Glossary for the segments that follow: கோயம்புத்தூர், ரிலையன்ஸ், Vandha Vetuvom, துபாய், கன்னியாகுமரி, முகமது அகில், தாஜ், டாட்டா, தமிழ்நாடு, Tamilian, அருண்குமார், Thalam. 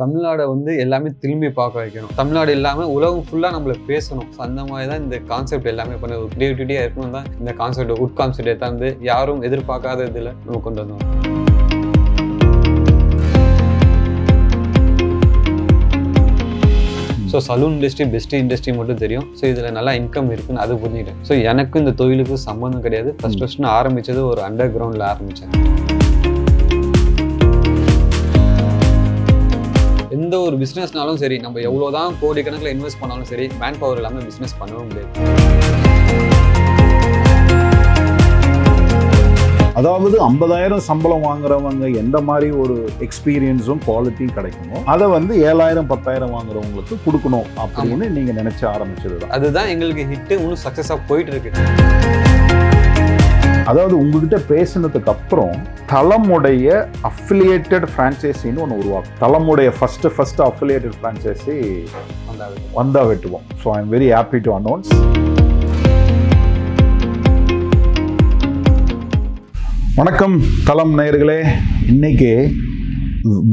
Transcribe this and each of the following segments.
தமிழ்நாடு வந்து எல்லாமே திரும்பி பார்க்க வைக்கணும். தமிழ்நாடு இல்லாமல் உலகம் ஃபுல்லாக நம்மளை பேசணும். ஸோ அந்த மாதிரி தான் இந்த கான்செப்ட் எல்லாமே பண்ண ஒரு கிரியேட்டிவிட்டியாக இருக்கணும் தான் இந்த கான்செப்ட் உட் கான்செப்டே தான் வந்து யாரும் எதிர்பார்க்காத இதில் நம்ம கொண்டு வந்தோம். So salon industry best industry மட்டும் தெரியும். ஸோ இதில் நல்லா இன்கம் இருக்குன்னு அது புரிஞ்சுக்கிட்டேன். ஸோ எனக்கு இந்த தொழிலுக்கு சம்மந்தம் கிடையாது. ஃபர்ஸ்ட் நான் ஆரம்பித்தது ஒரு அண்டர் கிரவுண்டில் ஆரம்பித்தேன். எந்த ஒரு பிஸ்னஸ்னாலும் சரி, நம்ம எவ்வளோ தான் கோடிக்கணக்கில் இன்வெஸ்ட் பண்ணாலும் சரி, மேன் பவர் இல்லாமல் பிஸ்னஸ் பண்ணவும் முடியாது. அதாவது 50,000 சம்பளம் வாங்குறவங்க எந்த மாதிரி ஒரு எக்ஸ்பீரியன்ஸும் குவாலிட்டியும் கிடைக்குமோ அதை வந்து 7,000 10,000 வாங்குறவங்களுக்கு கொடுக்கணும் அப்படின்னு நீங்கள் நினச்சி ஆரம்பிச்சது அதுதான் எங்களுக்கு ஹிட்டு. இன்னும் சக்ஸஸாக போயிட்டு இருக்கு. அதாவது உங்ககிட்ட பேசினதுக்கு அப்புறம் தலமுடைய அஃபிலியேட்டட் ஃப்ரான்ச்சைஸின்னு ஒன்று உருவாக்கும். தலமுடைய ஃபர்ஸ்ட் அஃபிலியேட்டட் ஃப்ரான்ச்சைஸி வந்தா வெட்டுவோம். So I am very happy to announce. வணக்கம் தலம் நேயர்களே. இன்றைக்கி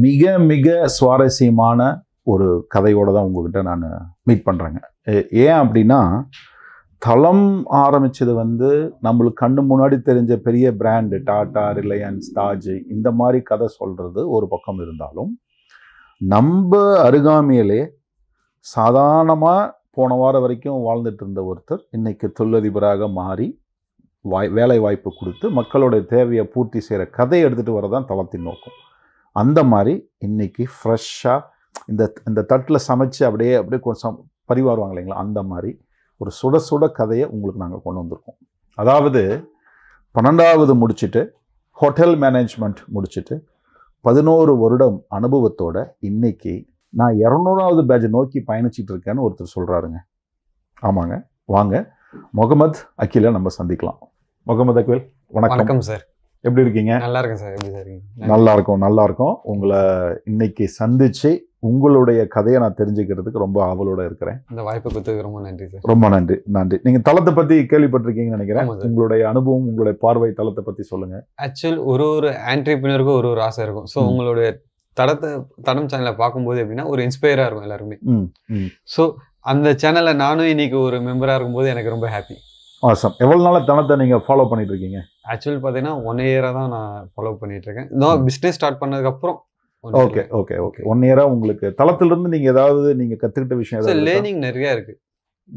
மிக மிக சுவாரஸ்யமான ஒரு கதையோடு தான் உங்கள்கிட்ட நான் மீட் பண்ணுறேங்க. ஏன் அப்படின்னா, தலம் ஆரம்பித்தது வந்து நம்மளுக்கு கண்ணு முன்னாடி தெரிஞ்ச பெரிய பிராண்டு டாட்டா, ரிலையன்ஸ், தாஜ் இந்த மாதிரி கதை சொல்கிறது ஒரு பக்கம் இருந்தாலும், நம்ம அருகாமையிலே சாதாரணமாக போன வாரம் வரைக்கும் வாழ்ந்துட்டு இருந்த ஒருத்தர் இன்றைக்கி தொழிலதிபராக மாறி வேலை வாய்ப்பு கொடுத்து மக்களுடைய தேவையை பூர்த்தி செய்கிற கதையை எடுத்துகிட்டு வரதான் தளத்தின் நோக்கம். அந்த மாதிரி இன்றைக்கி ஃப்ரெஷ்ஷாக இந்த தட்டில் சமைச்சு அப்படியே கொஞ்சம் பரிவாருவாங்க இல்லைங்களா, அந்த மாதிரி ஒரு சுட கதையை உங்களுக்கு நாங்கள் கொண்டு வந்திருக்கோம். அதாவது 12வது முடிச்சுட்டு ஹோட்டல் மேனேஜ்மெண்ட் முடிச்சுட்டு 11 வருடம் அனுபவத்தோட இன்றைக்கி நான் 200வது பேட்ச் நோக்கி பயணிச்சிட்டு இருக்கேன்னு ஒருத்தர் சொல்கிறாருங்க. ஆமாங்க, வாங்க முகமது அகிலை நம்ம சந்திக்கலாம். முகமது அகில், வணக்கம் சார். எப்படி இருக்கீங்க? நல்லா இருக்கேன் சார். எப்படி சார்? நல்லா இருக்கும். உங்களை இன்னைக்கு சந்திச்சு உங்களுடைய கதையை நான் தெரிஞ்சுக்கிறதுக்கு ரொம்ப ஆவலோட இருக்கிறேன். இந்த வாய்ப்பை கொடுத்ததுக்கு ரொம்ப நன்றி சார். ரொம்ப நன்றி. நீங்கள் தளத்தை பற்றி கேள்விப்பட்டிருக்கீங்கன்னு நினைக்கிறேன். உங்களுடைய அனுபவம், உங்களுடைய பார்வை தளத்தை பற்றி சொல்லுங்க. ஆக்சுவல் ஒரு ஆண்டர்பிரினருக்கு ஒரு ஆசை இருக்கும். ஸோ உங்களுடைய தடம் சேனலை பார்க்கும்போது எப்படின்னா ஒரு இன்ஸ்பயராக இருக்கும் எல்லாருமே. ஸோ அந்த சேனல்ல நானும் இன்னைக்கு ஒரு மெம்பரா இருக்கும்போது எனக்கு ரொம்ப ஹாப்பி. ஆசம். எவ்வளவு நாளா தனத்தை நீங்க ஃபாலோ பண்ணிட்டு இருக்கீங்க? ஆக்சுவலி பாத்தீங்கன்னா 1 இயரா தான் நான் ஃபாலோ பண்ணிட்டு இருக்கேன். நான் பிசினஸ் ஸ்டார்ட் பண்ணதுக்கு அப்புறம் ஓகே 1 இயரா உங்களுக்கு தளத்துல இருந்து நீங்க ஏதாவது நீங்க கத்துக்கிட்ட விஷயம் ஏதாவது? லேர்னிங் நிறைய இருக்கு.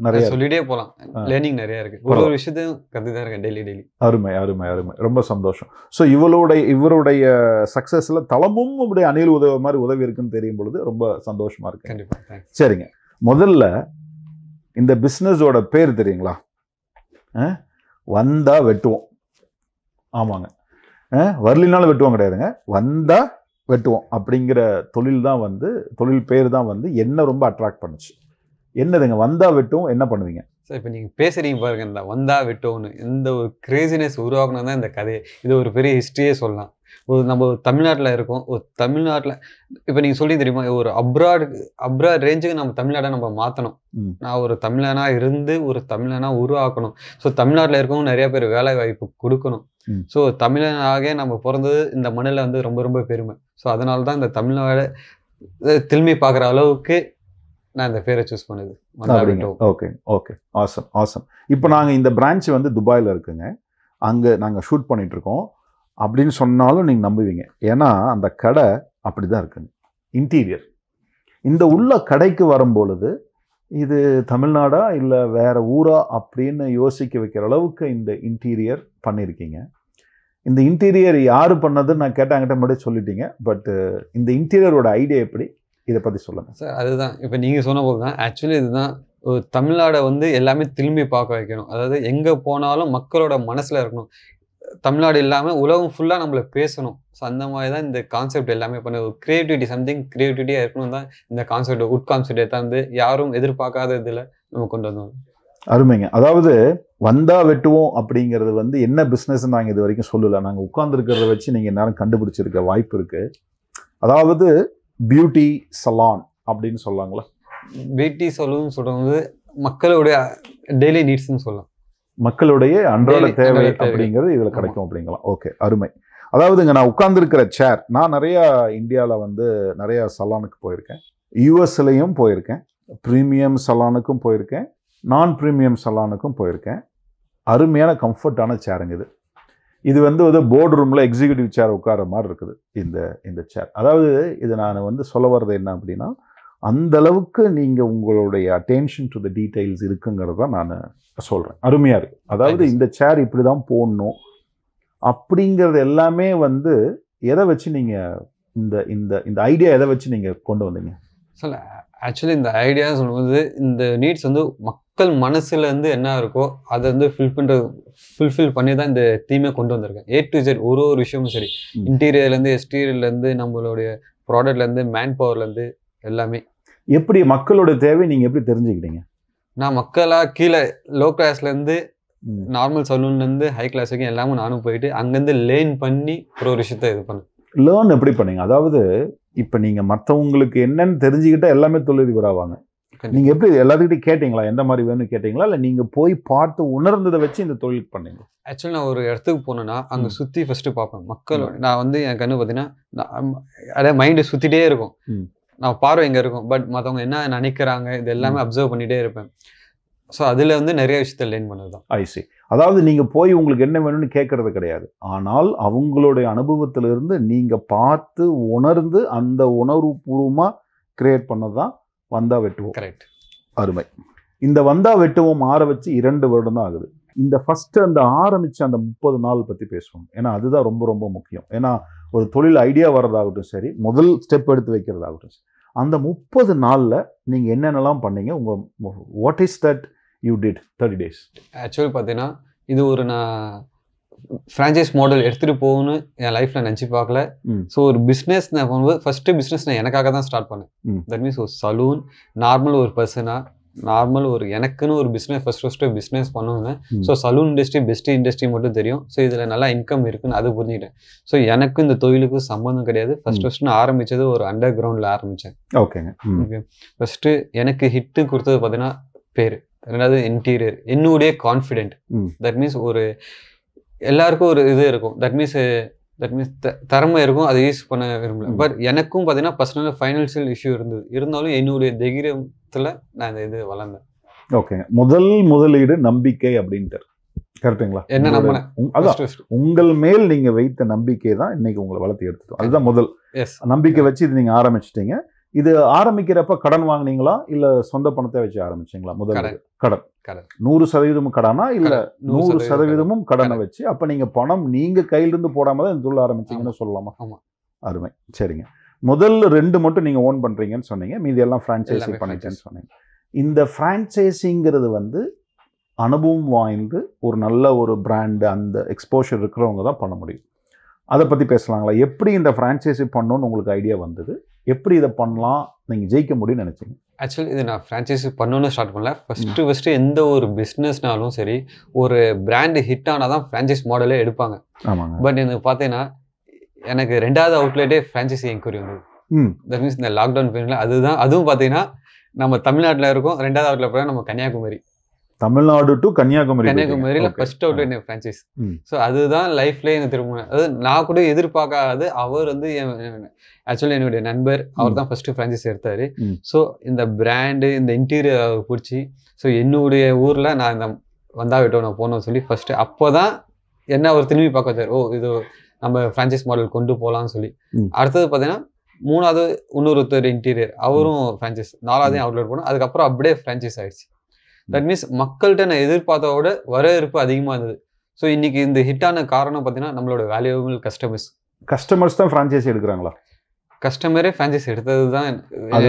நிறைய சொல்லிட்டே போலாம். லேர்னிங் நிறைய இருக்கு. ஒரு விஷயத்தையும் கத்துக்கிட்டே இருக்கேன் டெய்லி. அருமை. ரொம்ப சந்தோஷம். ஸோ இவருடைய சக்சஸ்ல தளமும் இப்படி அணில் உதவி மாதிரி உதவி இருக்குன்னு தெரியும் பொழுது ரொம்ப சந்தோஷமா இருக்கு. கண்டிப்பா. சரிங்க, முதல்ல இந்த பிஸ்னஸோட பேர் தெரியுங்களா? வந்தா வெட்டுவோம். ஆமாங்க, வரலினாலும் வெட்டுவோம் கிடையாதுங்க, வந்தா வெட்டுவோம் அப்படிங்கிற தொழில் பேர் தான் வந்து என்ன ரொம்ப அட்ராக்ட் பண்ணுச்சு. என்னதுங்க வந்தா வெட்டுவோம், என்ன பண்ணுவீங்க சார்? இப்போ நீங்கள் பேசுகிறீங்க பாருங்க, இந்த வந்தா வெட்டுவோம்னு இந்த ஒரு கிரேசினஸ் உருவாக்கினா தான் இந்த கதையை. இது ஒரு பெரிய ஹிஸ்ட்ரியே சொல்லலாம். நம்ம தமிழ்நாட்டில் இருக்கோம். ஒரு தமிழ்நாட்டில் இப்போ நீங்கள் சொல்லி தெரியுமா, ஒரு அப்ராட் ரேஞ்சுக்கு நம்ம தமிழ்நாட்டை நம்ம மாற்றணும். நான் ஒரு தமிழனாக இருந்து ஒரு தமிழனாக உருவாக்கணும். ஸோ தமிழ்நாட்டில் இருக்கவும் நிறைய பேர் வேலை வாய்ப்பு கொடுக்கணும். ஸோ தமிழனாக நம்ம பிறந்தது இந்த மண்ணில் வந்து ரொம்ப ரொம்ப பெருமை. ஸோ அதனால தான் இந்த தமிழ்நாடு திரும்பி பார்க்குற அளவுக்கு நான் இந்த பேரை சூஸ் பண்ணுது. ஓகே. ஆசம். இப்போ நாங்கள் இந்த பிரான்ச் வந்து துபாயில் இருக்குங்க. அங்கே நாங்கள் ஷூட் பண்ணிகிட்ருக்கோம் அப்படின்னு சொன்னாலும் நீங்கள் நம்புவீங்க. ஏன்னா அந்த கடை அப்படி தான் இருக்குங்க. இன்டீரியர் இந்த உள்ள கடைக்கு வரும்பொழுது இது தமிழ்நாடா இல்லை வேறு ஊரா அப்படின்னு யோசிக்க வைக்கிற அளவுக்கு இந்த இன்டீரியர் பண்ணியிருக்கீங்க. இந்த இன்டீரியர் யார் பண்ணதுன்னு நான் கேட்டாங்கிட்ட மட்டும் சொல்லிட்டீங்க. பட்டு இந்த இன்டீரியரோட ஐடியா எப்படி, இதை பற்றி சொல்லுங்கள் சார். அதுதான் இப்போ நீங்கள் சொன்ன போது தான் ஆக்சுவலி இதுதான் ஒரு தமிழ்நாடை வந்து எல்லாமே திரும்பி பார்க்க வைக்கணும். அதாவது எங்கே போனாலும் மக்களோட மனசில் இருக்கணும். தமிழ்நாடு இல்லாமல் உலகம் ஃபுல்லாக நம்மளை பேசணும். ஸோ அந்த மாதிரி தான் இந்த கான்செப்ட் எல்லாமே பண்ண ஒரு கிரியேட்டிவிட்டி கிரியேட்டிவிட்டியாக இருக்கணும் தான் இந்த கான்செப்ட் உட் கான்செப்டே தான் வந்து யாரும் எதிர்பார்க்காத இதில் நம்ம கொண்டு வந்தோம். அருமைங்க. அதாவது வந்தா வெட்டுவோம் அப்படிங்கிறது வந்து என்ன பிஸ்னஸ் நாங்கள் இது வரைக்கும் சொல்லலை. நாங்கள் உட்கார்ந்துருக்கிறத வச்சு நீங்கள் எல்லாரும் கண்டுபிடிச்சிருக்க வாய்ப்பு இருக்குது. அதாவது பியூட்டி சலான் அப்படின்னு சொல்லாங்களா? பியூட்டி சலூன் சொல்கிறது மக்களுடைய டெய்லி நீட்ஸ்ன்னு சொல்லலாம். மக்களுடைய அன்றாட தேவை அப்படிங்கிறது இதில் கிடைக்கும் அப்படிங்கலாம். ஓகே, அருமை. அதாவதுங்க நான் உட்கார்ந்துருக்கிற சேர், நான் நிறையா இந்தியாவில் வந்து நிறையா சலானுக்கு போயிருக்கேன், யூஎஸ்லையும் போயிருக்கேன், ப்ரீமியம் சலானுக்கும் போயிருக்கேன், நான் ப்ரீமியம் சலானுக்கும் போயிருக்கேன். அருமையான கம்ஃபர்டான சேருங்க இது. இது வந்து ஒரு போர்டு ரூமில் எக்ஸிக்யூட்டிவ் சேர் உட்கார மாதிரி இருக்குது இந்த சேர். அதாவது இது நான் வந்து சொல்ல வர்றது என்ன அப்படின்னா, அந்தளவுக்கு நீங்கள் உங்களுடைய அட்டென்ஷன் டு த டீட்டெயில்ஸ் இருக்குங்கிறது தான் நான் சொல்கிறேன். அருமையாக இருக்குது. அதாவது இந்த சேர் இப்படி தான் போடணும் அப்படிங்கிறது எல்லாமே வந்து எதை வச்சு நீங்கள் இந்த இந்த இந்த ஐடியா எதை வச்சு நீங்கள் கொண்டு வந்தீங்க? சார் ஆக்சுவலி இந்த ஐடியா சொல்லும்போது இந்த நீட்ஸ் வந்து மக்கள் மனசுலேருந்து என்ன இருக்கோ அதை வந்து ஃபுல்ஃபில் பண்ணி தான் இந்த தீமே கொண்டு வந்திருக்கேன். ஏ டு ஜெட் ஒரு ஒரு விஷயமும் சரி, இன்டீரியர்லேருந்து எக்ஸ்டீரியர்லேருந்து நம்மளுடைய ப்ராடக்ட்லேருந்து மேன் பவர்லேருந்து எல்லாமே. எப்படி மக்களோட தேவை நீங்கள் எப்படி தெரிஞ்சுக்கிட்டீங்க? நான் மக்களாக கீழே லோ கிளாஸ்லேருந்து நார்மல் சலூன்லேருந்து ஹை கிளாஸ் வரைக்கும் எல்லாமே நானும் போயிட்டு அங்கேருந்து லேர்ன் பண்ணி ஒரு விஷயத்தை இது பண்ணேன். லேர்ன் எப்படி பண்ணீங்க? அதாவது இப்போ நீங்கள் மற்றவங்களுக்கு என்னன்னு தெரிஞ்சுக்கிட்டால் எல்லாமே தொழிலதிபர் ஆவாங்க. நீங்கள் எப்படி எல்லாத்துக்கிட்டையும் கேட்டிங்களா, எந்த மாதிரி வேணும்னு கேட்டிங்களா, இல்லை நீங்கள் போய் பார்த்து உணர்ந்ததை வச்சு இந்த தொழில் பண்ணீங்க? ஆக்சுவலி நான் ஒரு இடத்துக்கு போனேன்னா அங்கே சுற்றி ஃபஸ்ட்டு பார்ப்பேன் மக்கள். நான் வந்து என் கண்ணு பார்த்தீங்கன்னா அதே மைண்டு சுற்றிகிட்டே இருக்கும், நான் பார்வை எங்கே இருக்கும், பட் மற்றவங்க என்ன நினைக்கிறாங்க இது எல்லாமே அப்சர்வ் பண்ணிகிட்டே இருப்பேன். ஸோ அதில் வந்து நிறைய விஷயத்தை லேர்ன் பண்ணதுதான். ஐசி, அதாவது நீங்கள் போய் உங்களுக்கு என்ன வேணும்னு கேட்கறது கிடையாது, ஆனால் அவங்களுடைய அனுபவத்திலிருந்து நீங்கள் பார்த்து உணர்ந்து அந்த உணர்வுபூர்வமாக கிரியேட் பண்ணது தான் வந்தா வெட்டுவோம். கரெக்ட். அருமை. இந்த வந்தா வெட்டுவோம் ஆரம்பித்து 2 வருடம் தான் ஆகுது. இந்த ஃபஸ்ட்டு அந்த ஆரம்பித்த அந்த 30 நாள் பற்றி பேசுவோம். ஏன்னா அதுதான் ரொம்ப ரொம்ப முக்கியம். ஏன்னா ஒரு தொழில் ஐடியா வர்றதாகட்டும் சரி, முதல் ஸ்டெப் எடுத்து வைக்கிறதாகட்டும் சரி, அந்த 30 நாளில் நீங்கள் என்னென்னலாம் பண்ணீங்க, உங்கள் what is that you did 30 days? Actually பார்த்தீங்கன்னா இது ஒரு நான் ஃப்ரான்ச்சைஸ் மாடல் எடுத்துகிட்டு போகணும்னு என் லைஃப்பில் நினச்சி பார்க்கல. ஸோ ஒரு பிஸ்னஸ் நான் பண்ணும்போது ஃபஸ்ட்டு பிஸ்னஸ் நான் எனக்காக தான் ஸ்டார்ட் பண்ணேன். தட் மீன்ஸ் ஒரு சலூன், நார்மல் ஒரு பர்சனாக நார்மல் ஒரு எனக்குன்னு ஒரு பிஸ்னஸ் ஃபஸ்ட்டு பிஸ்னஸ் பண்ணுவாங்க. So salon industry best industry மட்டும் தெரியும். ஸோ இதில் நல்லா இன்கம் இருக்குன்னு அது புரிஞ்சுக்கிட்டேன். ஸோ எனக்கும் இந்த தொழிலுக்கும் சம்மந்தம் கிடையாது. ஃபஸ்ட்டு நான் ஆரம்பித்தது ஒரு அண்டர் கிரவுண்டில் ஆரம்பித்தேன். ஓகேங்க. ஓகே. ஃபஸ்ட்டு எனக்கு ஹிட்டு கொடுத்தது பார்த்தீங்கன்னா பேர், ரெண்டாவது இன்டீரியர், என்னுடைய கான்ஃபிடென்ட். தட் மீன்ஸ் ஒரு எல்லாருக்கும் ஒரு இது இருக்கும், தட் மீன்ஸ் திறமை இருக்கும், அதை யூஸ் பண்ண விரும்பல. பட் எனக்கும் பார்த்தீங்கன்னா பர்சனலாக ஃபைனான்சியல் இஷ்யூ இருந்தது, இருந்தாலும் என்னுடைய தைரியத்தில் நான் இந்த இது வளர்ந்தேன். ஓகே. முதல் முதலீடு நம்பிக்கை அப்படின்ட்டு கரெக்டுங்களா? என்ன நம்பின உங்கள் மேல் நீங்கள் வைத்த நம்பிக்கை தான் இன்னைக்கு உங்களை வளர்த்து எடுத்துட்டோம். அதுதான் முதல். எஸ், நம்பிக்கை வச்சு இது நீங்கள் ஆரம்பிச்சிட்டிங்க. இது ஆரம்பிக்கிறப்ப கடன் வாங்கினீங்களா இல்லை சொந்த பணத்தை வச்சு ஆரம்பிச்சிங்களா? முதல் கடன். 100% கடனா இல்லை 100% கடனை வச்சு? அப்போ நீங்கள் பணம் நீங்கள் கையிலிருந்து போடாமல் தான் இந்த தொழில் ஆரம்பிச்சிங்கன்னு சொல்லலாமா? ஆமாம். அருமை. சரிங்க. முதல் 2 மட்டும் நீங்கள் ஓன் பண்ணுறீங்கன்னு சொன்னீங்க, மீதி எல்லாம் ஃப்ரான்ச்சைஸிங் பண்ணிட்டேன்னு சொன்னீங்க. இந்த ஃப்ரான்ச்சைஸிங்கிறது வந்து அனுபவம் வாய்ந்து ஒரு நல்ல ஒரு பிராண்டு அந்த எக்ஸ்போஷர் இருக்கிறவங்க தான் பண்ண முடியும். அதை பற்றி பேசலாங்களா? எப்படி இந்த ஃப்ரான்ச்சைஸி பண்ணணும்னு உங்களுக்கு ஐடியா வந்தது? எப்படி இதை பண்ணலாம், நீங்கள் ஜெயிக்க முடியும்னு நினச்சிங்க? ஆக்சுவலி இது நான் ஃப்ரான்ச்சைஸி பண்ணணும்னு ஸ்டார்ட் பண்ணல. ஃபஸ்ட்டு எந்த ஒரு பிஸ்னஸ்னாலும் சரி ஒரு பிராண்டு ஹிட் ஆனால் தான் ஃப்ரான்ச்சைஸ் மாடலே எடுப்பாங்க. ஆமாங்க. பட் எனக்கு பார்த்தீங்கன்னா எனக்கு 2வது அவுட்லெட்டே ஃப்ரான்ச்சைஸி என்கொயரி வந்தது. தட் மீன்ஸ் இந்த லாக்டவுன் பீரியடில் அதுதான். அதுவும் பார்த்தீங்கன்னா நம்ம தமிழ்நாட்டில் இருக்கோம், 2வது அவுட்லெட் போனால் நம்ம கன்னியாகுமரி, தமிழ்நாடு டு கன்னியாகுமரியில் ஃபர்ஸ்ட் அவுட்லெட் என் ஃப்ரான்ச்சைஸ். ஸோ அதுதான் லைஃப்லேயே எனக்கு திரும்ப அது நான் கூட எதிர்பார்க்காது. அவர் வந்து ஆக்சுவலி என்னுடைய நண்பர், அவர் தான் ஃபர்ஸ்ட் ஃப்ரான்ச்சைஸ் எடுத்தார். ஸோ இந்த பிராண்டு இந்த இன்டீரியர் அவர் பிடிச்சி, ஸோ என்னுடைய ஊரில் நான் இந்த வந்தா வெட்டுவோம் நான் போனோம்னு சொல்லி ஃபர்ஸ்ட்டு அப்போ தான் என்ன அவர் திரும்பி பார்க்க வச்சார். ஓ, இது நம்ம ஃப்ரான்ச்சைஸ் மாடல் கொண்டு போகலான்னு சொல்லி. அடுத்தது பார்த்தீங்கன்னா 3வது இன்னொருத்தர் இன்டீரியர், அவரும் ஃப்ரான்ச்சைஸ். 4வது அவுட்லெட் போனோம். அதுக்கப்புறம் அப்படியே ஃப்ரான்ச்சைஸ் ஆகிடுச்சு. தட் மீன்ஸ் மக்கள்கிட்ட நான் எதிர்பார்த்தோட வரவேற்பு அதிகமாக இருந்தது. ஸோ இன்றைக்கி இந்த ஹிட்டான காரணம் பார்த்தீங்கன்னா நம்மளோட வேல்யூபிள் கஸ்டமர்ஸ். கஸ்டமர்ஸ் தான் ஃப்ரான்ச்சைஸி எடுக்கிறாங்களா? கஸ்டமரே ஃப்ரான்ச்சைஸி எடுத்தது தான்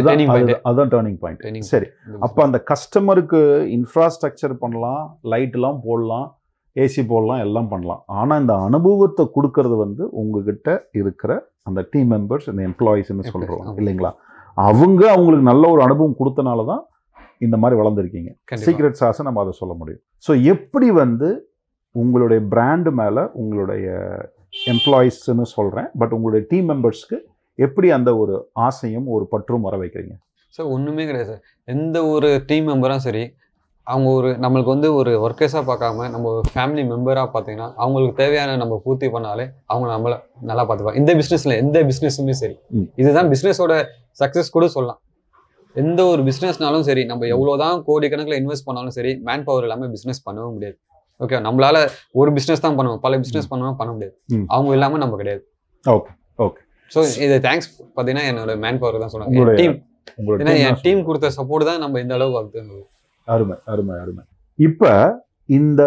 டர்னிங் பாயிண்ட். அதுதான் டர்னிங் பாயிண்ட். சரி. அப்போ அந்த கஸ்டமருக்கு இன்ஃப்ராஸ்ட்ரக்சர் பண்ணலாம், லைட்லாம் போடலாம், ஏசி போடலாம், எல்லாம் பண்ணலாம். ஆனால் இந்த அனுபவத்தை கொடுக்கறது வந்து உங்ககிட்ட இருக்கிற அந்த டீம் மெம்பர்ஸ், அந்த எம்ப்ளாயிஸ்ன்னு சொல்கிறோம் இல்லைங்களா, அவங்களுக்கு நல்ல ஒரு அனுபவம் கொடுத்தனால தான் இந்த மாதிரி வளர்ந்துருக்கீங்க. சீக்ரெட் சாஸை நம்ம அதை சொல்ல முடியும். ஸோ எப்படி வந்து உங்களுடைய பிராண்டு மேலே உங்களுடைய எம்ப்ளாயிஸ்ன்னு சொல்கிறேன், பட் உங்களுடைய டீம் மெம்பர்ஸ்க்கு எப்படி அந்த ஒரு ஆசையும் ஒரு பற்றும் வர வைக்கிறீங்க? சார் ஒன்றுமே கிடையாது சார். எந்த ஒரு டீம் மெம்பரும் சரி அவங்க ஒரு நமக்கு வந்து ஒரு வர்க்கர்ஸா பார்க்காம நம்ம ஃபேமிலி மெம்பரா பார்த்தீங்கன்னா அவங்களுக்கு தேவையான நம்ம பூர்த்தி பண்ணாலே அவங்க நம்மள நல்லா பார்த்துப்பாங்க. இந்த பிசினஸ்ல எந்த பிசினஸுமே சரி, இதுதான் பிசினஸோட சக்சஸ் கூட சொல்லலாம். எந்த ஒரு பிசினஸ்னாலும் சரி, நம்ம எவ்வளவுதான் கோடிக்கணக்கில் இன்வெஸ்ட் பண்ணாலும் சரி, மேன் பவர் இல்லாம பிசினஸ் பண்ணவே முடியாது. ஓகே, நம்மளால ஒரு பிசினஸ் தான் பண்ணுவோம், பல பிசினஸ் பண்ணுவோம், பண்ண முடியாது. அவங்க இல்லாம நம்ம கிடையாது. Okay okay. ஸோ இது தேங்க்ஸ் பார்த்தீங்கன்னா என்னோட மேன் பவர் தான் சொல்லுவாங்க, டீம். ஏன்னா என் டீம் கொடுத்த சப்போர்ட் தான் நம்ம இந்த அளவுக்கு ஆகுது. அருமை அருமை அருமை. இப்போ இந்த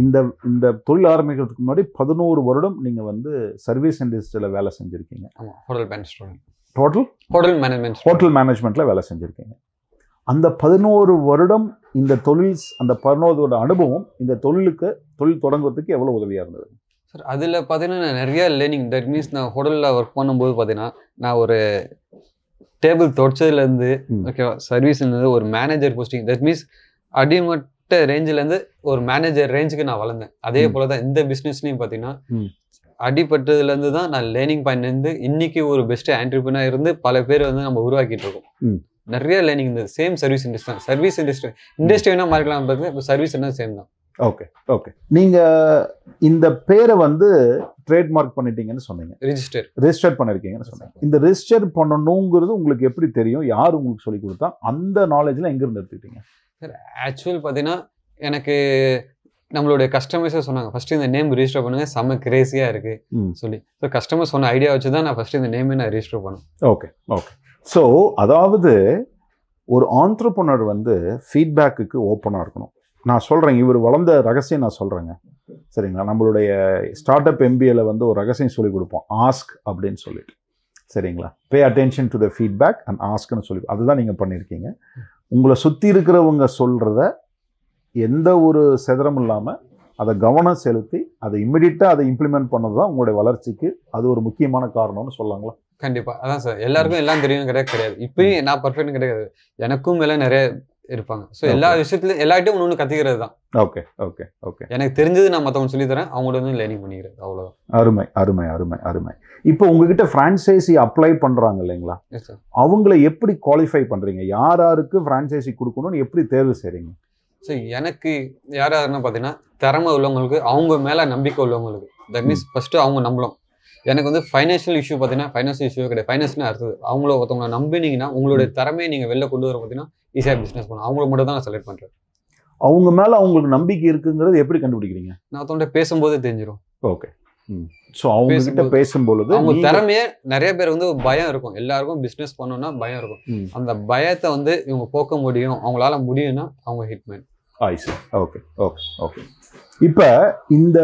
இந்த இந்த தொழில் ஆரம்பிக்கிறதுக்கு முன்னாடி 11 வருடம் நீங்கள் வந்து சர்வீஸ் இண்டஸ்ட்ரியில் வேலை செஞ்சுருக்கீங்க. ஹோட்டல் மேனேஜ்மெண்ட்டில் வேலை செஞ்சுருக்கீங்க. அந்த 11 வருடம் இந்த தொழில், அந்த 11 வருட அனுபவம் இந்த தொழில் தொடங்குறதுக்கு எவ்வளோ உதவியாக இருந்தது சார்? அதில் பார்த்தீங்கன்னா நான் நிறையா லேர்னிங். தட் மீன்ஸ் நான் ஹோட்டலில் ஒர்க் பண்ணும்போது பார்த்தீங்கன்னா நான் ஒரு டேபிள் தொடச்சதுலேருந்து, ஓகேவா, சர்வீஸ்லேருந்து ஒரு மேனேஜர் போஸ்டிங், தட் மீன்ஸ் அடிமட்ட ரேஞ்சிலேருந்து ஒரு மேனேஜர் ரேஞ்சுக்கு நான் வளர்ந்தேன். அதே போல் தான் இந்த பிஸ்னஸ்லையும் பார்த்தீங்கன்னா அடிப்பட்டதுலேருந்து தான் நான் லேர்னிங் பண்ணிருந்து இன்னைக்கு ஒரு பெஸ்ட் ஆண்டர்பிரினர் இருந்து பல பேர் வந்து நம்ம உருவாக்கிட்டு இருக்கோம். நிறைய லேர்னிங் இருந்தது. சேம் சர்வீஸ் இண்டஸ்ட்ரி தான். சர்வீஸ் இண்டஸ்ட்ரி வேணா மாறிக்கலாம் பார்த்தீங்கன்னா, இப்போ சர்வீஸ் என்ன சேம் தான். Okay okay. நீங்கள் இந்த பேரை வந்து ட்ரேட்மார்க் பண்ணிட்டீங்கன்னு சொன்னீங்க, ரெஜிஸ்டர் பண்ணிருக்கீங்கன்னு சொன்னீங்க. இந்த ரெஜிஸ்டர் பண்ணணுங்கிறது உங்களுக்கு எப்படி தெரியும்? யார் உங்களுக்கு சொல்லி கொடுத்தா? அந்த நாலேஜில் எங்கேருந்து எடுத்துக்கிட்டீங்க சார்? ஆக்சுவல் பார்த்தீங்கன்னா எனக்கு நம்மளுடைய கஸ்டமர்ஸே சொன்னாங்க, ஃபர்ஸ்ட் இந்த நேம் ரெஜிஸ்டர் பண்ணுங்க, செம்ம கிரேசியாக இருக்கு சொல்லி. ஸோ கஸ்டமர் சொன்ன ஐடியா வச்சு தான் நான் ஃபர்ஸ்ட் இந்த நேமே நான் ரெஜிஸ்டர் பண்ணேன். Okay okay. ஸோ அதாவது ஒரு ஆண்ட்ரப்ரனர் வந்து ஃபீட்பேக்கு ஓப்பனாக இருக்கணும். நான் சொல்கிறேன், இவர் வளர்ந்த ரகசியம் நான் சொல்கிறேங்க, சரிங்களா? நம்மளுடைய ஸ்டார்ட் அப் MBAல வந்து ஒரு ரகசியம் சொல்லி கொடுப்போம், ஆஸ்க் அப்படின்னு சொல்லிட்டு, சரிங்களா? Pay attention to the feedback and ஆஸ்க்னு சொல்லி, அதுதான் நீங்கள் பண்ணியிருக்கீங்க. உங்களை சுற்றி இருக்கிறவங்க சொல்கிறத எந்த ஒரு செதறமும் இல்லாமல் அதை கவனம் செலுத்தி அதை இம்மிடியட்டாக அதை இம்ப்ளிமெண்ட் பண்ணது தான் உங்களுடைய வளர்ச்சிக்கு அது ஒரு முக்கியமான காரணம்னு சொல்லலாங்களா? கண்டிப்பாக. அதான் சார், எல்லாருக்கும் எல்லாம் தெரியும் கிடையாது. இப்பயும் நான் பர்ஃபெக்ட்னு கிடையாது, எனக்கும் மேலே நிறைய இருப்பாங்க. ஸோ எல்லா விஷயத்துலையும் எல்லார்ட்டையும் ஒன்று ஒன்று கற்றுக்கிறது தான். Okay okay okay. எனக்கு தெரிஞ்சது நான் மற்றவங்க சொல்லித்தரேன், அவங்களோட வந்து லேர்னிங் பண்ணிக்கிறது, அவ்வளோதான். அருமை அருமை அருமை அருமை. இப்போ உங்ககிட்ட ஃப்ரான்சைஸி அப்ளை பண்ணுறாங்க இல்லைங்களா? Yes sir. அவங்கள எப்படி குவாலிஃபை பண்ணுறீங்க? யார் யாருக்கு ஃப்ரான்சைஸி கொடுக்கணும்னு எப்படி தேர்வு செய்கிறீங்க? ஸோ எனக்கு யார் யாருன்னு பார்த்தீங்கன்னா திறமை உள்ளவங்களுக்கு, அவங்க மேலே நம்பிக்கை உள்ளவங்களுக்கு. தட் மீன்ஸ் ஃபஸ்ட்டு அவங்க நம்பலாம். எனக்கு வந்து ஃபைனான்ஷியல் இஷ்யூ பார்த்தீங்கன்னா, ஃபைனான்ஷியல் இஷ்யூ கிடையாது, ஃபைனான்ஸ்னால் அடுத்தது. அவங்கள ஒருத்தவங்க நம்பினீங்கன்னா உங்களுடைய திறமையை நீங்கள் வெளில கொண்டு வர பார்த்தீங்கன்னா ஈஸியாக பிஸ்னஸ் பண்ணலாம். அவங்கள மட்டும் தான் நான் செலக்ட் பண்ணுறேன். அவங்க மேலே அவங்களுக்கு நம்பிக்கை இருக்குங்கிறது எப்படி கண்டுபிடிக்கிறீங்க? நான் ஒருத்தவங்கள்ட்ட பேசும்போதே தெரிஞ்சிடும். ஓகே. ஸோ அவங்ககிட்ட பேசும்பொழுது அவங்க திறமையே, நிறைய பேர் வந்து பயம் இருக்கும், எல்லாருக்கும் பிஸ்னஸ் பண்ணணும்னா பயம் இருக்கும். அந்த பயத்தை வந்து இவங்க போக்க முடியும், அவங்களால முடியும்னா அவங்க ஹிட்மேன். Okay okay okay. இப்போ இந்த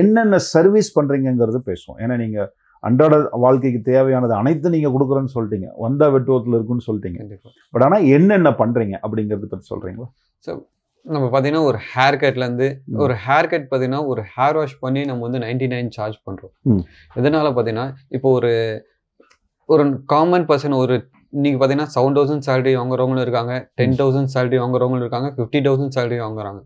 என்னென்ன சர்வீஸ் பண்ணுறீங்கிறது பேசுவோம். ஏன்னா நீங்கள் அன்றாட வாழ்க்கைக்கு தேவையானது அனைத்தும் நீங்கள் கொடுக்குறேன்னு சொல்லிட்டீங்க, வந்தா வெட்டுவத்தில் இருக்குன்னு சொல்லிட்டீங்க. பட் ஆனால் என்னென்ன பண்ணுறீங்க அப்படிங்கிறது பற்றி சொல்கிறீங்களா? ஸோ நம்ம பார்த்தீங்கன்னா ஒரு ஹேர் கட்லேருந்து, ஒரு ஹேர் கட் பார்த்தீங்கன்னா ஒரு ஹேர் வாஷ் பண்ணி நம்ம வந்து 99 சார்ஜ் பண்ணுறோம். இதனால் பார்த்தீங்கன்னா இப்போ ஒரு ஒரு காமன் பர்சன், ஒரு இன்னைக்கு பார்த்தீங்கன்னா 7,000 சேலரி வாங்குறவங்களும் இருக்காங்க, 10,000 சேலரி வாங்குறவங்களும் இருக்காங்க, 50,000 சேலரி வாங்குறாங்க.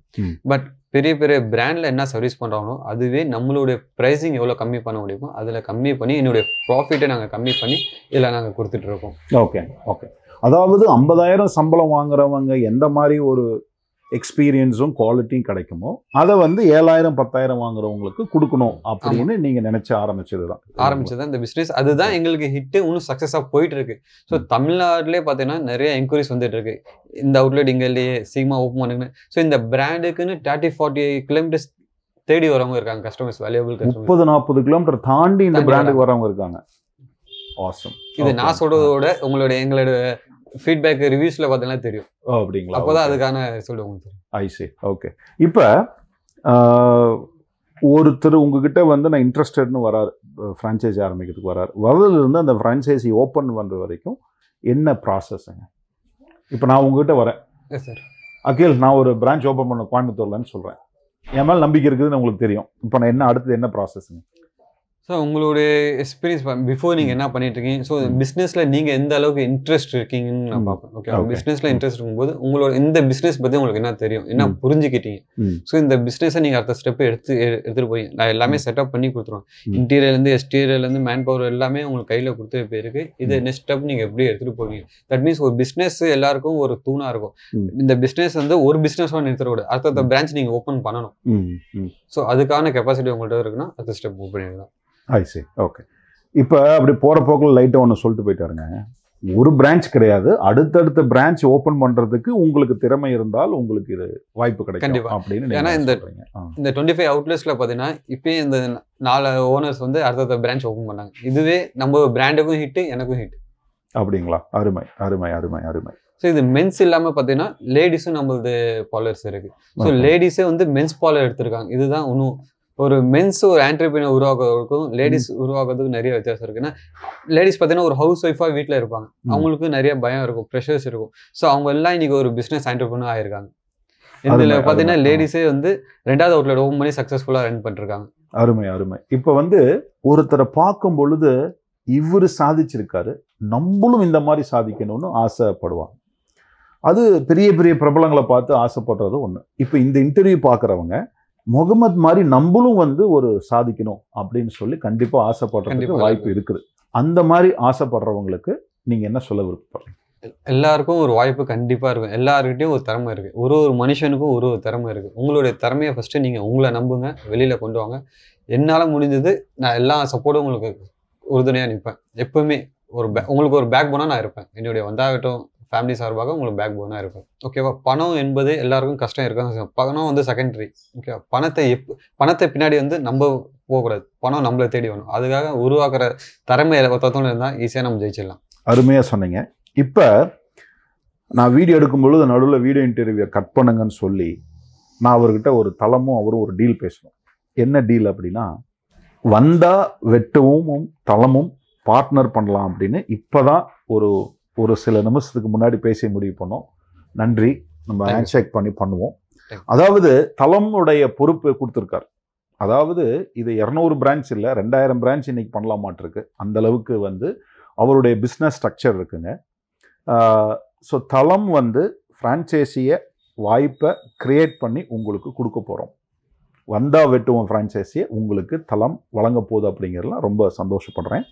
பட் பெரிய பெரிய பிராண்டில் என்ன சர்வீஸ் பண்ணுறாங்களோ அதுவே நம்மளுடைய ப்ரைஸிங் எவ்வளோ கம்மி பண்ண முடியுமோ அதில் கம்மி பண்ணி என்னுடைய ப்ராஃபிட்டை நாங்கள் கம்மி பண்ணி இதில் நாங்கள் கொடுத்துட்ருக்கோம். Okay okay. அதாவது 50,000 சம்பளம் வாங்குறவங்க எந்த மாதிரி ஒரு எக்ஸ்பீரியன்ஸும் குவாலிட்டியும் கிடைக்குமோ அதை வந்து 7,000 10,000 வாங்குறவங்களுக்கு கொடுக்கணும் அப்படின்னு நீங்கள் நினச்ச ஆரம்பிச்சது தான் இந்த பிஸ்னஸ். அதுதான் எங்களுக்கு ஹிட்டு, இன்னும் சக்ஸஸாக போயிட்டு இருக்கு. ஸோ தமிழ்நாட்டிலே பார்த்தீங்கன்னா நிறைய என்கொயரிஸ் வந்துட்டு இருக்கு, இந்த அவுட்லெட் இங்கே இல்லையே, சீக்கிரமாக ஓப்பன் பண்ணுங்கன்னு. ஸோ இந்த பிராண்டுக்குன்னு 30-40 கிலோமீட்டர்ஸ் தேடி வரவங்க இருக்காங்க கஸ்டமர்ஸ். வேல்யூபிள் 30-40 கிலோமீட்டர் தாண்டி இந்த பிராண்டுக்கு வரவங்க இருக்காங்க. ஆசம். இது நான் சொல்றதோட உங்களோட எங்களோட ஃபீட்பேக் ரிவ்யூஸில் பார்த்தீங்கன்னா தெரியும். ஓ, அப்படிங்களா? அப்போ தான் அதுக்கான ரிசல்ட் உங்களுக்கு தெரியும். ஐசி. ஓகே. இப்போ ஒருத்தர் உங்ககிட்ட வந்து நான் இன்ட்ரெஸ்டட்னு வரார், ஃப்ரான்ச்சைஸி ஆரம்பிக்கிறதுக்கு வரார். வரதுலேருந்து அந்த ஃப்ரான்ச்சைஸி ஓப்பன் பண்ணுற வரைக்கும் என்ன ப்ராசஸ்ங்க? இப்போ நான் உங்ககிட்ட வரேன், எஸ் சார், அகில் நான் ஒரு பிரான்ச் ஓப்பன் பண்ண கோயம்புத்தூர்லன்னு சொல்கிறேன், என் மேலே நம்பிக்கை இருக்குதுன்னு உங்களுக்கு தெரியும். இப்போ நான் என்ன அடுத்தது என்ன ப்ராசஸ்ங்க? So, your experience before you what you doing, so business la neenga endha alavukku interest irukingnu na paapom. Okay, business la interest irukumbodhu ungala indha business pathi ungalku enna theriyum, enna purinjikittinga. So indha business ah neenga adha step eduthu poi la ellame set up panni kuduthrom. Interior la irundhu exterior la irundhu manpower ellame ungalku kaiyila kuduthe poirukku. Idha next step neenga eppadi eduthu povinga. That means or business ellarkum oru toona irukum. Indha business vandha or business ah niruthukoda. Artha the branch neenga open pananum. So adukana capacity ungalku irukna adha step move pannidala. I see. Okay. இப்போ அப்படி போற போக்குல லைட்டா ஒன்னு சொல்லிட்டு போயிட்டாருங்க. ஒரு branch கிடையாது, அடுத்தடுத்த பிரான்ச் ஓபன் பண்றதுக்கு உங்களுக்கு திறமை இருந்தால் உங்களுக்கு இது வாய்ப்பு கிடைக்கும் அப்படினு நீங்க. ஏனா இந்த 25 அவுட்லெட்ஸ்ல பாத்தீனா இப்போ இந்த 4 ஓனர்ஸ் வந்து அடுத்தடுத்த பிரான்ச் ஓபன் பண்ணாங்க. இதுவே நம்ம பிராண்டுக்கும் ஹிட், எனக்கும் ஹிட். அப்படிங்களா? அருமை அருமை அருமை அருமை. So, the men's இல்லாம பாத்தீனா லேடிஸும் நம்மளுது பாலர்ஸ் இருக்கு. So, ladies வந்து மென்ஸ் பாலர் எடுத்துறாங்க. இதுதான் ஒன்னு ஒரு மென்ஸ் ஒரு entrepreneur உருவாக்குறதுக்கும் லேடிஸ் உருவாக்குறதுக்கு நிறைய வித்தியாசம் இருக்குன்னா லேடிஸ் பார்த்தீங்கன்னா ஒரு ஹவுஸ் வைஃபா வீட்ல இருப்பாங்க, அவங்களுக்கு நிறைய பயம் இருக்கும், ப்ரெஷர்ஸ் இருக்கும். ஸோ அவங்க எல்லாம் இன்னைக்கு ஒரு பிசினஸ் entrepreneur ஆயிருக்காங்க. இதுல பார்த்தீங்கன்னா லேடிஸே வந்து ரெண்டாவது அவுட்லெட் ஓபன் பண்ணி சக்சஸ்ஃபுல்லா ரன் பண்ணிருக்காங்க. அருமை அருமை. இப்போ வந்து ஒருத்தரை பார்க்கும் பொழுது இவரு சாதிச்சிருக்காரு, நம்மளும் இந்த மாதிரி சாதிக்கணும்னு ஆசைப்படுவாங்க. அது பெரிய பெரிய பிரபலங்களை பார்த்து ஆசைப்படுறது ஒண்ணு. இப்போ இந்த இன்டர்வியூ பார்க்குறவங்க முகமது மாதிரி நம்மளும் வந்து ஒரு சாதிக்கணும் அப்படின்னு சொல்லி கண்டிப்பா ஆசைப்படுறதுக்கு வாய்ப்பு இருக்குது. அந்த மாதிரி ஆசைப்படுறவங்களுக்கு நீங்க என்ன சொல்ல விருப்பப்படுறீங்க? எல்லாருக்கும் ஒரு வாய்ப்பு கண்டிப்பா இருக்கும், எல்லாருக்கிட்டையும் ஒரு திறமை இருக்கு, ஒரு ஒரு மனுஷனுக்கும் ஒரு ஒரு திறமை இருக்கு. உங்களுடைய திறமையை ஃபர்ஸ்ட் நீங்க உங்களை நம்புங்க, வெளியில கொண்டு வாங்க. என்னால முடிஞ்சது நான் எல்லா சப்போர்ட்டும் உங்களுக்கு உறுதுணையா நிற்பேன். எப்பவுமே ஒரு உங்களுக்கு ஒரு பேக் போனா நான் இருப்பேன், என்னுடைய வந்தா விட்டோம் ஃபேமிலி சார்பாக உங்களுக்கு பேக் போனாக இருக்கும். ஓகேவா? பணம் என்பது எல்லாருக்கும் கஷ்டம் இருக்காங்க, பணம் வந்து செகண்டரி. ஓகேவா? பணத்தை பின்னாடி வந்து நம்ம போகக்கூடாது, பணம் நம்மளை தேடி வேணும். அதுக்காக உருவாக்குற திறமை எல்லாத்தோடு இருந்தால் ஈஸியாக நம்ம ஜெயிச்சிடலாம். அருமையாக சொன்னீங்க. இப்போ நான் வீடியோ எடுக்கும்பொழுது நடுவில் வீடியோ இன்டர்வியூவை கட் பண்ணுங்கன்னு சொல்லி நான் அவர்கிட்ட ஒரு தலமும் அவரும் ஒரு டீல் பேசணும். என்ன டீல் அப்படின்னா, வந்தா வெட்டுவோமும் தலமும் பார்ட்னர் பண்ணலாம் அப்படின்னு இப்போ தான் ஒரு சில நிமிஷத்துக்கு முன்னாடி பேசி முடிவு பண்ணோம். நன்றி. நம்ம ஹேண்ட் ஷேக் பண்ணி பண்ணுவோம். அதாவது தலமுடைய பொறுப்பு கொடுத்துருக்காரு. அதாவது இது 200 பிரான்ச் இல்லை 2000 பிரான்ச் இன்னைக்கு பண்ணலாமாட்டிருக்கு. அந்த அளவுக்கு வந்து அவருடைய பிஸ்னஸ் ஸ்ட்ரக்சர் இருக்குங்க. ஸோ தலம் வந்து ஃப்ரான்ச்சைசியை வாய்ப்பை கிரியேட் பண்ணி உங்களுக்கு கொடுக்க போகிறோம். வந்தா வெட்டுவோம் ஃப்ரான்ச்சைசியை உங்களுக்கு தலம் வழங்க போகுது அப்படிங்கிறதுலாம் ரொம்ப சந்தோஷப்படுறேன்.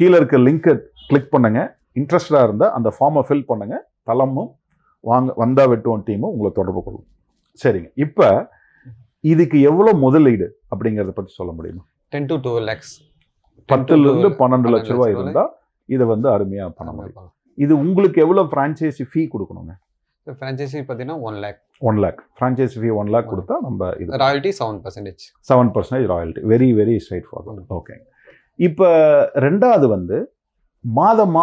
கீழே இருக்க லிங்க்கை கிளிக் பண்ணுங்கள். இன்ட்ரெஸ்டாக இருந்தால் அந்த ஃபார்மை ஃபில் பண்ணுங்கள். தலமும் வாங்க வந்தா வெட்டுவோம் டீமும் உங்களை தொடர்பு கொள்ளும். சரிங்க. இப்போ இதுக்கு எவ்வளோ முதலீடு அப்படிங்கிறத பற்றி சொல்ல முடியுமா? 10 to 12 lakhs, 10 to 12 லட்ச ரூபாய் இருந்தால் இதை வந்து அருமையாக பண்ண முடியும். இது உங்களுக்கு எவ்வளோ ஃப்ரான்ச்சைசி ஃபீ கொடுக்கணுங்க? ஃப்ரான்ச்சைசி பார்த்தீங்கன்னா 1 lakh. ஃப்ரான்ச்சைசி ஃபீ 1 lakh கொடுத்தா நம்ம இது royalty 7% royalty. Very very straightforward. ஓகேங்க. இப்போ ரெண்டாவது வந்து மாதம்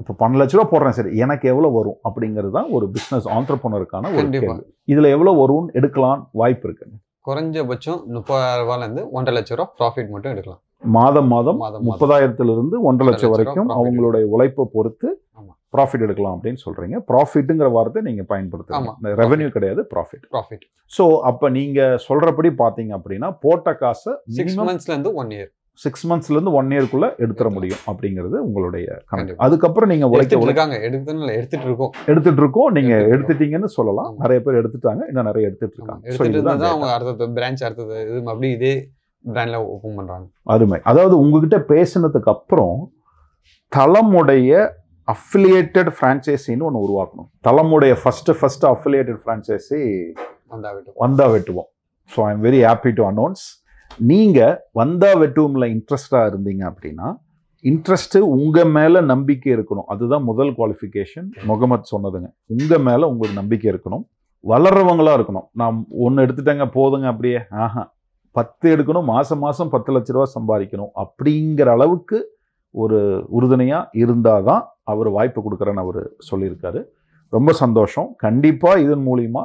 இப்போ 10 லட்ச ரூபா போடுறேன், சரி எனக்கு எவ்வளோ வரும் அப்படிங்கிறது தான் ஒரு பிஸ்னஸ் ஆண்டர்ப்ரனருக்கான ஒரு கேள்வி. இதில் எவ்வளோ வரும்னு எடுக்கலாம் வாய்ப்பு இருக்குங்க? குறைஞ்சபட்சம் 30,000 ரூபாயிலேருந்து 1.5 லட்ச ரூபா ப்ராஃபிட் மட்டும் எடுக்கலாம். மாதம் 30,000லிருந்து 1.5 லட்சம் வரைக்கும் அவங்களுடைய உழைப்பை பொறுத்து ப்ராஃபிட் எடுக்கலாம் அப்படின்னு சொல்கிறீங்க. ப்ராஃபிட்டுங்கிற வார்த்தை நீங்கள் பயன்படுத்தலாம், ரெவென்யூ கிடையாது, ப்ராஃபிட். ஸோ அப்போ நீங்கள் சொல்கிறபடி பார்த்தீங்க அப்படின்னா போட்ட காசை 6 monthsலேருந்து 1 year 6 monthsலேருந்து 1 yearக்குள்ளே எடுத்துட முடியும் அப்படிங்கிறது உங்களுடைய கணக்கு. அதுக்கப்புறம் நீங்கள் எடுத்துகிட்டு இருக்கோம் நீங்கள் எடுத்துட்டீங்கன்னு சொல்லலாம். நிறைய பேர் எடுத்துட்டாங்க, இன்னும் நிறைய எடுத்துகிட்டு இருக்காங்க. அதுமே அதாவது உங்ககிட்ட பேசினதுக்கு அப்புறம் தலமுடைய அஃபிலியேட்டட் ஃப்ரான்ச்சைசின்னு ஒன்று உருவாக்கணும். தலமுடைய ஃபஸ்ட்டு அஃபிலியேட்டட் ஃப்ரான்ச்சைசி வந்தா வெட்டுவோம். So I am very happy to announce. நீங்கள் வந்தா வெட்டுவோம்ல இன்ட்ரெஸ்டாக இருந்தீங்க அப்படின்னா இன்ட்ரெஸ்ட்டு உங்கள் மேலே நம்பிக்கை இருக்கணும். அதுதான் முதல் குவாலிஃபிகேஷன் முகமது சொன்னதுங்க. உங்கள் மேலே உங்களுக்கு நம்பிக்கை இருக்கணும், வளர்றவங்களாக இருக்கணும். நான் 1 எடுத்துட்டேங்க போதுங்க அப்படியே ஆஹா 10 எடுக்கணும், மாதம் 10 லட்ச ரூபா சம்பாதிக்கணும் அப்படிங்கிற அளவுக்கு ஒரு உறுதுணையாக இருந்தால் தான் அவர் வாய்ப்பு கொடுக்குறேன்னு அவர் சொல்லியிருக்காரு. ரொம்ப சந்தோஷம். கண்டிப்பாக இதன் மூலிமா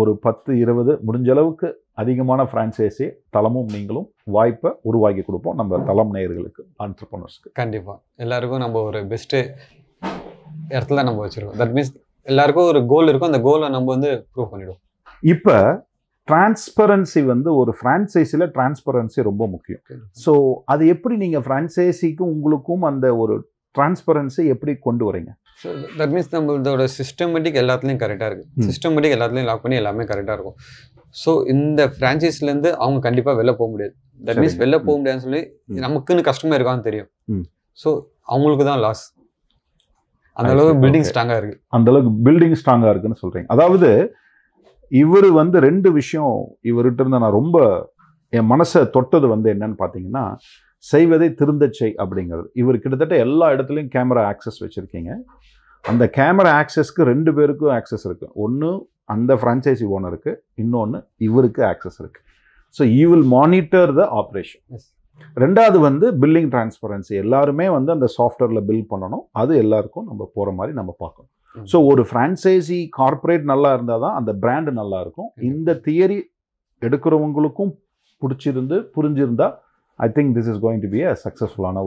ஒரு 10-20 முடிஞ்சளவுக்கு அதிகமான ஃப்ரான்ச்சைஸி தலமும் நீங்களும் வாய்ப்பை உருவாக்கி கொடுப்போம் நம்ம தலம் நேயர்களுக்கு, ஆண்டர்ப்ரனர்ஸ்க்கு. கண்டிப்பாக எல்லாருக்கும் நம்ம ஒரு பெஸ்ட்டு இடத்துல நம்ம வச்சுருக்கோம். தட் மீன்ஸ் எல்லாருக்கும் ஒரு கோல் இருக்கும், அந்த கோலை நம்ம வந்து ப்ரூவ் பண்ணிவிடுவோம். இப்போ Transparency வந்து ஒரு franchise-ல transparency ரொம்ப முக்கியம். So அது எப்படி நீங்க franchise-க்கு உங்களுக்கும் அந்த ஒரு transparency எப்படி கொண்டு வரீங்க? So that means நம்மளோட systematic எல்லாத்துலயும் கரெக்ட்டா இருக்கு. Systematic எல்லாத்துலயும் லாக் பண்ணி எல்லாமே கரெக்ட்டா இருக்கும். So இந்த franchise-ல இருந்து அவங்க கண்டிப்பா வெளிய போக முடியாது. That means வெளிய போக முடியாதுன்னு சொல்லி நமக்குன்னு கஷ்டமா இருக்கான்னு தெரியும். So அவங்களுக்கு தான் லாஸ். அந்த அளவுக்கு building strong-ஆ இருக்கு. அந்த அளவுக்கு building strong-ஆ இருக்குன்னு சொல்றீங்க. அதாவது இவர் வந்து ரெண்டு விஷயம் இவர்கிட்ட இருந்த நான் ரொம்ப என் மனசை தொட்டது வந்து என்னன்னு பார்த்தீங்கன்னா, செய்வதை திருந்தச்சை அப்படிங்கிறது. இவர் கிட்டத்தட்ட எல்லா இடத்துலையும் கேமரா ஆக்சஸ் வச்சுருக்கீங்க. அந்த கேமரா ஆக்சஸ்க்கு ரெண்டு பேருக்கும் ஆக்சஸ் இருக்குது. ஒன்று அந்த ஃப்ரான்ச்சைசி ஓனருக்கு, இன்னொன்று இவருக்கு ஆக்சஸ் இருக்குது. So he will monitor the operation. ரெண்டாவது வந்து பில்லிங் டிரான்ஸ்பரன்சி. எல்லாருமே வந்து அந்த சாஃப்ட்வேரில் பில் பண்ணணும். அது எல்லாருக்கும் நம்ம போகிற மாதிரி நம்ம பார்க்கணும். ஸோ ஒரு ஃப்ரான்ச்சைசி கார்பரேட் நல்லா இருந்தால் தான் அந்த பிராண்டு நல்லா இருக்கும். இந்த தியரி எடுக்கிறவங்களுக்கும் பிடிச்சிருந்து புரிஞ்சிருந்தால் I think this is going to be a சக்ஸஸ்ஃபுல்லான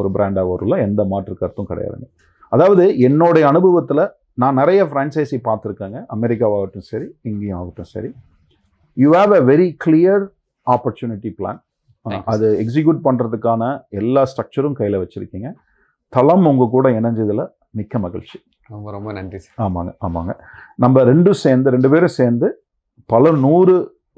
ஒரு பிராண்டாக வரும்ல, எந்த மாற்று கருத்தும் கிடையாதுங்க. அதாவது என்னுடைய அனுபவத்தில் நான் நிறைய ஃப்ரான்ச்சைசி பார்த்துருக்கேங்க, அமெரிக்காவாகட்டும் சரி இங்கேயும் ஆகட்டும் சரி. You have a very clear opportunity plan. அது எக்ஸிக்யூட் பண்ணுறதுக்கான எல்லா ஸ்ட்ரக்சரும் கையில் வச்சுருக்கீங்க. தளம் உங்கள் கூட இணைஞ்சதில் மிக்க மகிழ்ச்சி. ரொம்ப ரொம்ப நன்றி சார். ஆமாங்க ஆமாங்க, நம்ம ரெண்டு பேரும் சேர்ந்து பல நூறு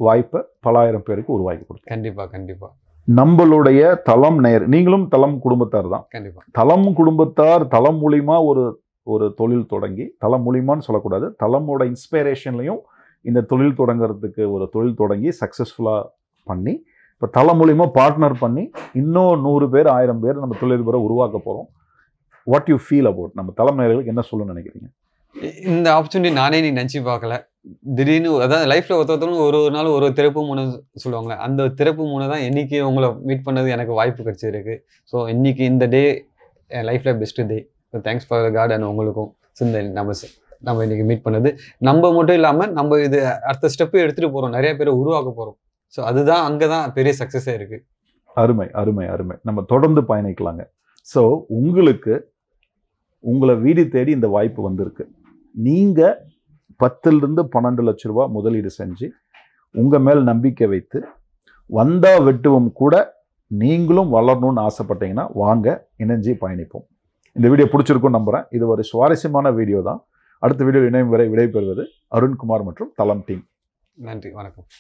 வாய்ப்பை பலாயிரம் பேருக்கு உருவாக்கி கொடுக்கும். கண்டிப்பாக கண்டிப்பாக நம்மளுடைய தளம் நேர். நீங்களும் தளம் குடும்பத்தார் தான். கண்டிப்பாக தளம் குடும்பத்தார். தளம் மூலிமா ஒரு ஒரு தொழில் தொடங்கி, தளம் மூலிமான்னு சொல்லக்கூடாது, தளமோட இன்ஸ்பிரேஷன்லையும் இந்த தொழில் தொடங்கிறதுக்கு ஒரு தொழில் தொடங்கி சக்ஸஸ்ஃபுல்லாக பண்ணி, இப்போ தளம் மூலிமா பார்ட்னர் பண்ணி இன்னும் 100 பேர் 1000 பேர் நம்ம தொழில்துறை உருவாக்க போகிறோம். What you feel about நம்ம தலைமையிலருக்கு என்ன சொல்லணும்னு நினைக்கிறீங்க? இந்த ஆப்பர்ச்சுனிட்டி நானே நினைச்சு பார்க்கல. திடீர்னு அதான் லைஃப்ல ஒருத்தவங்க ஒரு ஒரு நாள் ஒரு திறப்பு மூணு சொல்லுவாங்களே, அந்த திறப்பு மூணு தான் இன்னைக்கு உங்களை மீட் பண்ணது எனக்கு வாய்ப்பு கிடைச்சிருக்கு. ஸோ இன்னைக்கு இந்த டே என் லைஃப்ல best day. So thanks for the God. And உங்களுக்கும் நம்ம இன்னைக்கு மீட் பண்ணது நம்ம மட்டும் இல்லாமல் நம்ம இது அடுத்த ஸ்டெப்பு எடுத்துட்டு போறோம், நிறைய பேரை உருவாக்க போறோம். ஸோ அதுதான் அங்கதான் பெரிய சக்சஸே இருக்கு. அருமை அருமை அருமை. நம்ம தொடர்ந்து பயணிக்கலாங்க. ஸோ உங்களுக்கு உங்களை வீடு தேடி இந்த வாய்ப்பு வந்திருக்கு. நீங்கள் 10-12 லட்ச ரூபா முதலீடு செஞ்சு உங்கள் மேல் நம்பிக்கை வைத்து வந்தா வெட்டுவோம் கூட நீங்களும் வளரணும்னு ஆசைப்பட்டீங்கன்னா வாங்க, இணைஞ்சி பயணிப்போம். இந்த வீடியோ பிடிச்சிருக்கும்னு நம்புகிறேன். இது ஒரு சுவாரஸ்யமான வீடியோ தான். அடுத்த வீடியோ இணையும் வரை விடைபெறுவது அருண்குமார் மற்றும் தலம் டீம். நன்றி, வணக்கம்.